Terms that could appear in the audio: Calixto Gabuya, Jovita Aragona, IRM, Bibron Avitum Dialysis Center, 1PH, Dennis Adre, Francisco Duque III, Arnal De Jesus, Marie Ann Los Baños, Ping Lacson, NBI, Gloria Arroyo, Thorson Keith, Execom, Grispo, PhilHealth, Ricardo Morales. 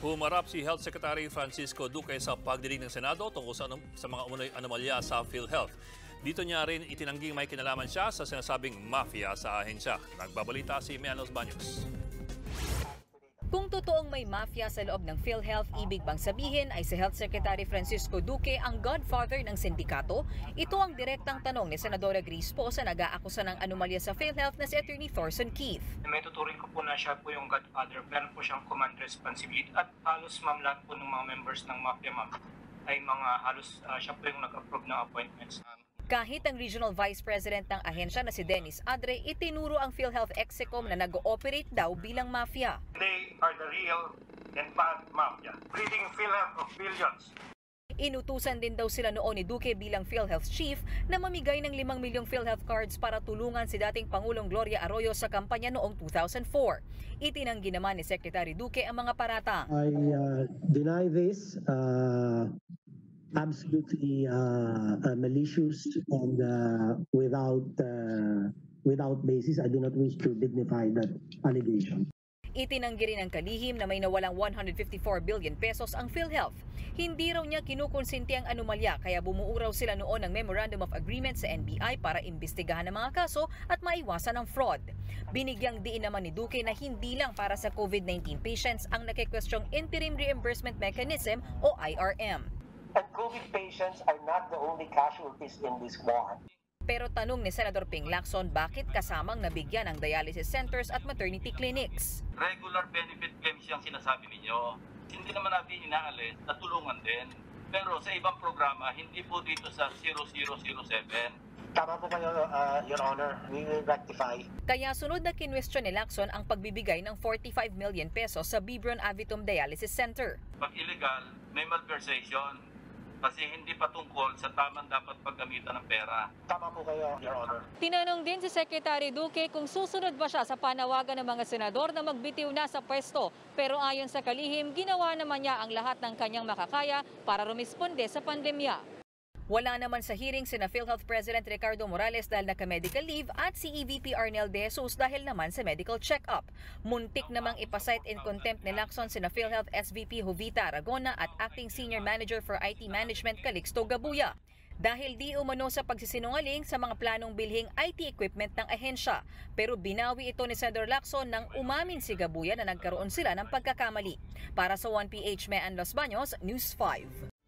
Humarap si Health Secretary Francisco Duque sa pagdinig ng Senado tungkol sa mga umunay anomalya sa PhilHealth. Dito niya rin itinangging may kinalaman siya sa sinasabing mafia sa ahensya. Nagbabalita si Marie Ann Los Baños. Kung totoong may mafia sa loob ng PhilHealth, ibig bang sabihin ay si Health Secretary Francisco Duque ang godfather ng sindikato? Ito ang direktang tanong ni Senadora Grispo sa nag-aakusa ng anomalya sa PhilHealth na si Attorney Thorson Keith. May tuturing ko po na siya po yung godfather. Meron po siyang command responsibility at halos lahat po ng mga members ng mafia ay mga halos siya po yung nag-approve ng appointments. Kahit ang Regional Vice President ng ahensya na si Dennis Adre, itinuro ang PhilHealth Execom na nag-ooperate daw bilang mafia. They are the real and bad mafia, breeding PhilHealth of billions. Inutusan din daw sila noon ni Duque bilang PhilHealth Chief na mamigay ng 5 milyong PhilHealth cards para tulungan si dating Pangulong Gloria Arroyo sa kampanya noong 2004. Itinanggi naman ni Secretary Duque ang mga paratang. I deny this. Absolutely malicious and without basis. I do not wish to dignify that allegation. Itinanggi rin ang kalihim na may nawalang 154 billion pesos ang PhilHealth. Hindi raw niya kinukonsinti ang anomalya kaya bumuo raw sila noon ng Memorandum of Agreement sa NBI para imbestigahan ang mga kaso at maiwasan ang fraud. Binigyang diin naman ni Duque na hindi lang para sa COVID-19 patients ang nakikwestiyong Interim Reimbursement Mechanism o IRM. And COVID patients are not the only casualties in this war. Pero tanong ni Senador Ping Lacson, bakit kasamang nabigyan ng dialysis centers at maternity clinics? Regular benefit claims yung sinasabi ninyo. Hindi naman natin inaalis, natulungan din. Pero sa ibang programa, hindi po dito sa 0007. Tama po kayo, Your Honor. We will rectify. Kaya sunod na kinwestiyon ni Lacson ang pagbibigay ng 45 million pesos sa Bibron Avitum Dialysis Center. Pag illegal, may malversation kasi hindi patungkol sa tamang dapat paggamitan ng pera. Tama po kayo, Your Honor. Tinanong din si Secretary Duque kung susunod ba siya sa panawagan ng mga senador na magbitiw na sa pwesto. Pero ayon sa kalihim, ginawa naman niya ang lahat ng kanyang makakaya para rumisponde sa pandemya. Wala naman sa hearing sina PhilHealth President Ricardo Morales dahil naka-medical leave at si EVP Arnal De Jesus dahil naman sa medical check-up. Muntik namang ipasite in contempt ni Lacson sina PhilHealth SVP Jovita Aragona at Acting Senior Manager for IT Management Calixto Gabuya. Dahil di umano sa pagsisinungaling sa mga planong bilhing IT equipment ng ahensya. Pero binawi ito ni Senador Lacson nang umamin si Gabuya na nagkaroon sila ng pagkakamali. Para sa 1PH, Marie Ann Los Baños, News 5.